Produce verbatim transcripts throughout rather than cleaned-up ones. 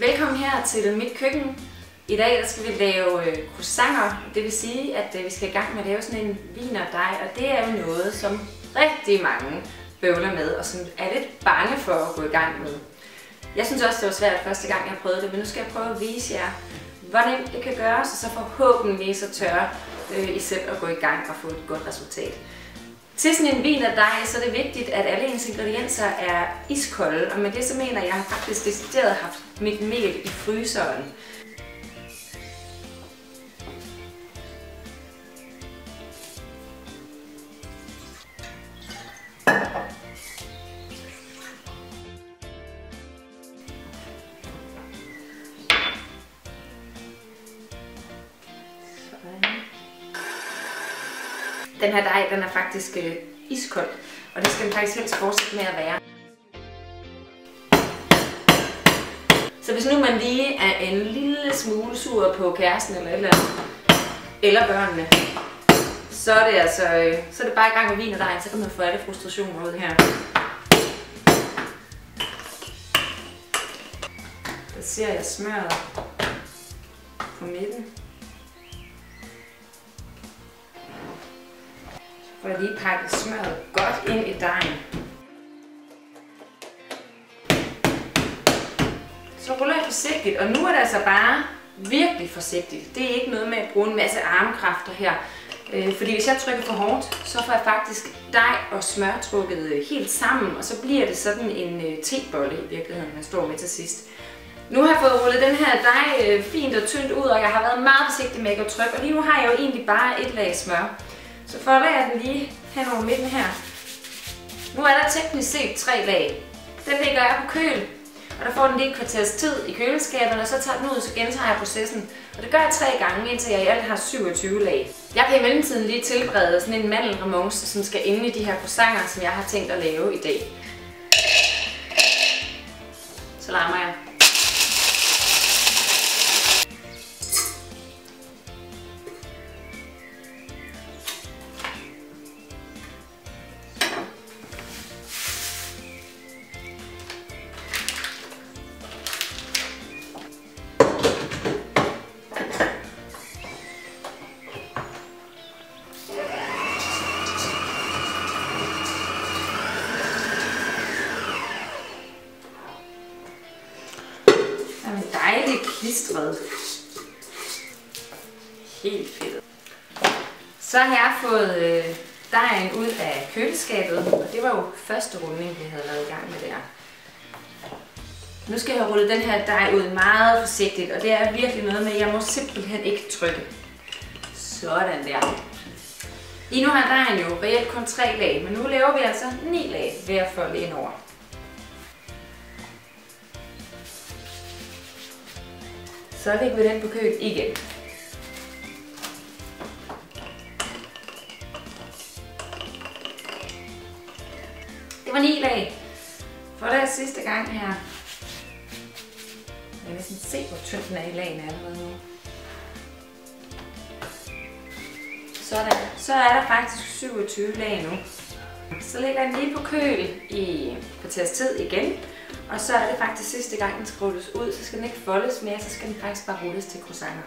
Velkommen her til mit køkken. I dag der skal vi lave croissanter, det vil sige, at vi skal i gang med at lave sådan en wienerdej, og det er jo noget, som rigtig mange bøvler med, og som er lidt bange for at gå i gang med. Jeg synes også, det var svært første gang, jeg prøvede det, men nu skal jeg prøve at vise jer, hvor nemt det kan gøres, og så forhåbentlig så tør øh, I selv at gå i gang og få et godt resultat. Til sådan en wienerdej, så er det vigtigt, at alle ens ingredienser er iskolde, og med det så mener jeg, at jeg faktisk decideret har haft mit mel i fryseren. Den her dej, den er faktisk øh, iskold, og det skal den faktisk helst fortsætte med at være. Så hvis nu man lige er en lille smule sur på kæresten eller et eller andet, eller børnene, så er det altså øh, så er det bare i gang med wienerdejen, så kan man få alle frustrationer ud her. Der ser jeg smøret på midten. For at lige pakke smøret godt ind i dejen. Så ruller jeg forsigtigt, og nu er det altså bare virkelig forsigtigt. Det er ikke noget med at bruge en masse armkræfter her. Fordi hvis jeg trykker for hårdt, så får jeg faktisk dej og smør trukket helt sammen, og så bliver det sådan en tebolle i virkeligheden, man står med til sidst. Nu har jeg fået rullet den her dej fint og tyndt ud, og jeg har været meget forsigtig med at trykke, og lige nu har jeg jo egentlig bare et lag smør. Så folder jeg den lige hen over midten her. Nu er der teknisk set tre lag. Den lægger jeg på køl, og der får den lige et kvarters tid i køleskabet, og så tager den ud, så gentager jeg processen. Og det gør jeg tre gange, indtil jeg i alt har syvogtyve lag. Jeg kan i mellemtiden lige tilberede sådan en mandelremonce, som skal inde i de her croissanter, som jeg har tænkt at lave i dag. Så larmer jeg. Dejligt klistret. Helt fedt. Så har jeg fået øh, dejen ud af køleskabet, og det var jo første runding, vi havde været i gang med der. Nu skal jeg rulle den her dej ud meget forsigtigt, og det er virkelig noget med, at jeg må simpelthen ikke trykke. Sådan der. Lige nu har dejen jo reelt kun tre lag, men nu laver vi altså ni lag ved at folde ind over. Så lægger vi den på køl igen. Det var ni lag. For det er sidste gang her. Jeg kan næsten se, hvor tynd den er i lagene allerede nu. Sådan. Så er der faktisk syvogtyve lag nu. Så lægger den lige på køl i kvarters tid igen. Og så er det faktisk sidste gang, den skal rulles ud, så skal den ikke foldes mere, så skal den faktisk bare rulles til croissanter.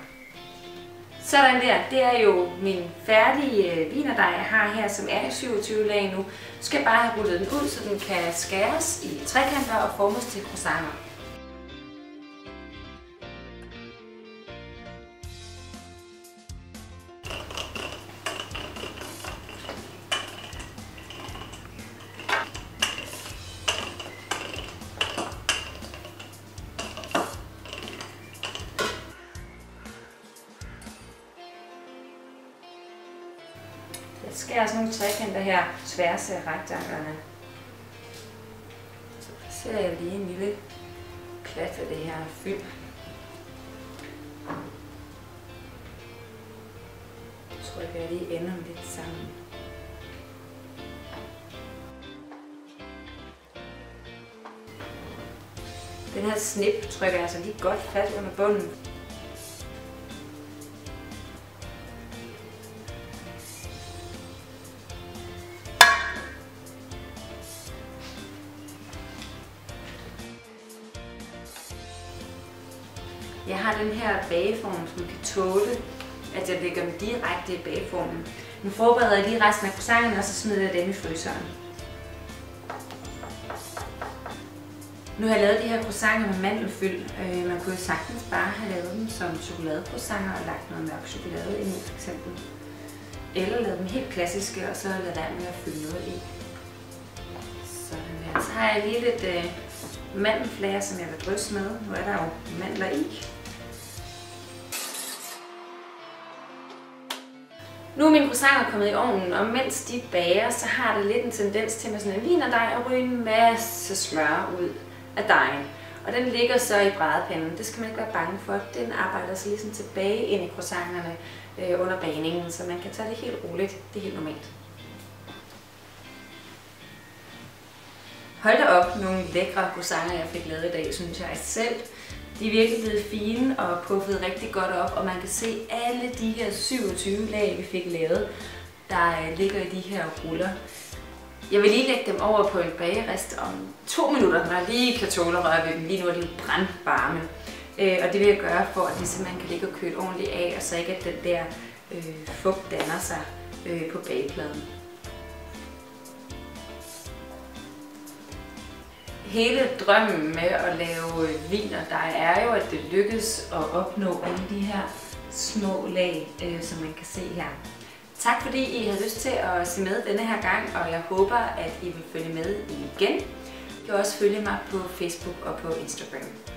Sådan der, det er jo min færdige wienerdej, jeg har her, som er i syvogtyve lag nu. Så skal jeg bare have rullet den ud, så den kan skæres i trekanter og formes til croissanter. Jeg skærer sådan nogle trekanter her, tværs af rektanglerne. Så placerer jeg lige en lille klat af det her fyld. Så trykker jeg lige enderne lidt sammen. Den her snip trykker jeg så lige godt fat under bunden. Jeg har den her bageform, som kan tåle, at jeg lægger dem direkte i bageformen. Nu forbereder jeg lige resten af croissanten, og så smider jeg dem i fryseren. Nu har jeg lavet de her croissanter med mandelfyld. Man kunne jo sagtens bare have lavet dem som chokoladecroissanter og lagt noget mørk chokolade ind i f.eks. Eller lavet dem helt klassiske, og så lader der med at fylde noget i. Sådan. Så har jeg lige lidt øh, mandelflager, som jeg vil drysse med. Nu er der jo mandler i. Nu er mine croissanter kommet i ovnen, og mens de bager, så har det lidt en tendens til med sådan en wienerdej at ryge en masse smør ud af dejen. Og den ligger så i brædepinden. Det skal man ikke være bange for. Den arbejder sig ligesom tilbage ind i croissanterne øh, under bagningen, så man kan tage det helt roligt. Det er helt normalt. Hold da op, nogle lækre croissanter, jeg fik lavet i dag, synes jeg selv. De er virkelig blevet fine og puffet rigtig godt op, og man kan se alle de her syvogtyve lag, vi fik lavet, der ligger i de her ruller. Jeg vil lige lægge dem over på en bagerist om to minutter, når jeg lige kan tåle at røre ved dem. Lige nu er de brandvarme, og det vil jeg gøre for, at de simpelthen kan ligge og køle ordentligt af, og så ikke at den der øh, fugt danner sig øh, på bagepladen. Hele drømmen med at lave wienerdej er jo, at det lykkes at opnå alle de her små lag, øh, som man kan se her. Tak fordi I havde lyst til at se med denne her gang, og jeg håber, at I vil følge med igen. I kan også følge mig på Facebook og på Instagram.